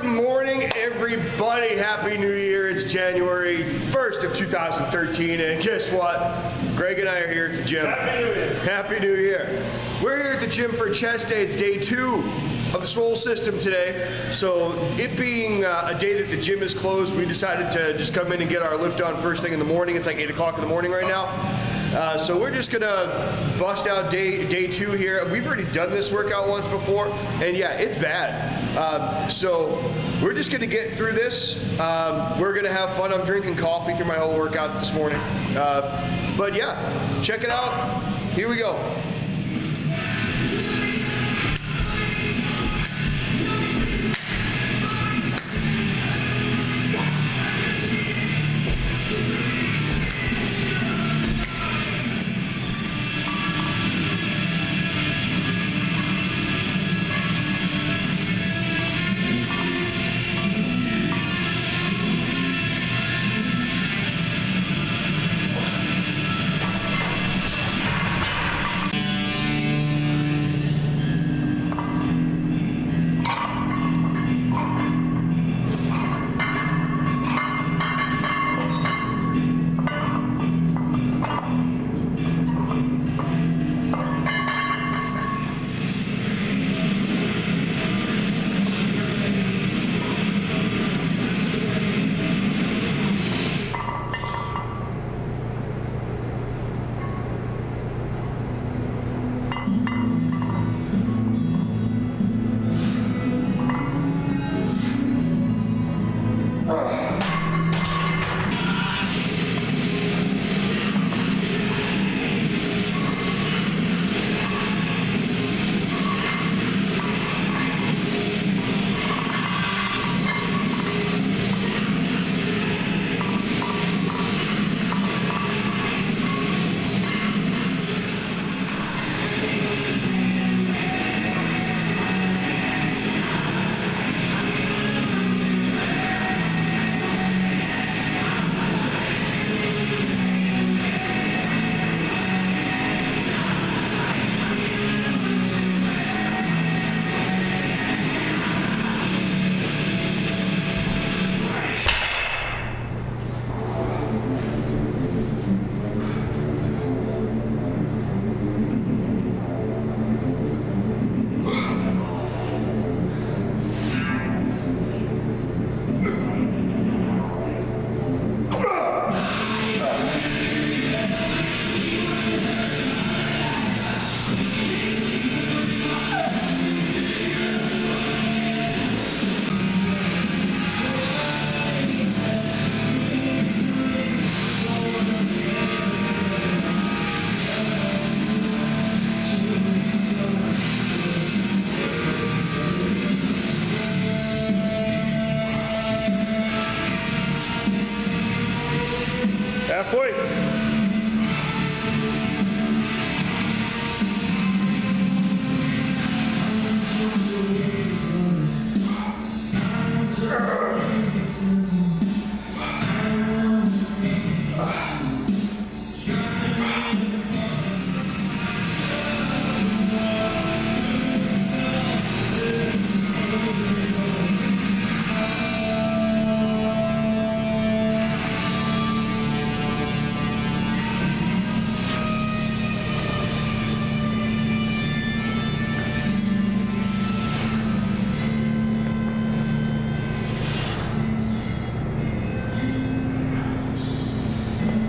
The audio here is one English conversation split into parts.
Good morning, everybody. Happy New Year. It's January 1st of 2013, and guess what? Greg and I are here at the gym. Happy New Year. Happy New Year. We're here at the gym for chest day. It's day 2 of the Swole System today. So it being a day that the gym is closed, we decided to just come in and get our lift on first thing in the morning. It's like 8 o'clock in the morning right now. So we're just gonna bust out day two here. We've already done this workout once before, and yeah, it's bad. So we're just gonna get through this. We're gonna have fun. I'm drinking coffee through my whole workout this morning. But yeah, check it out. Here we go.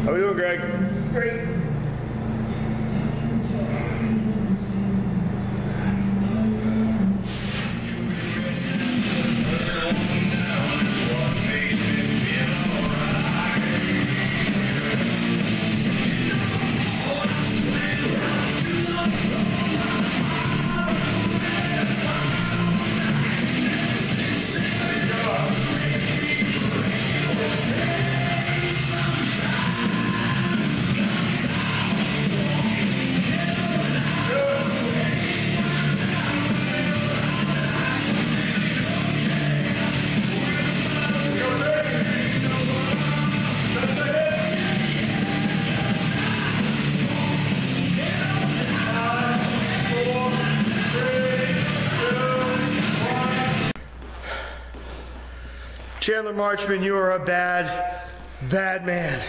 How are you doing, Greg? Great. Chandler Marchman, you are a bad, bad man.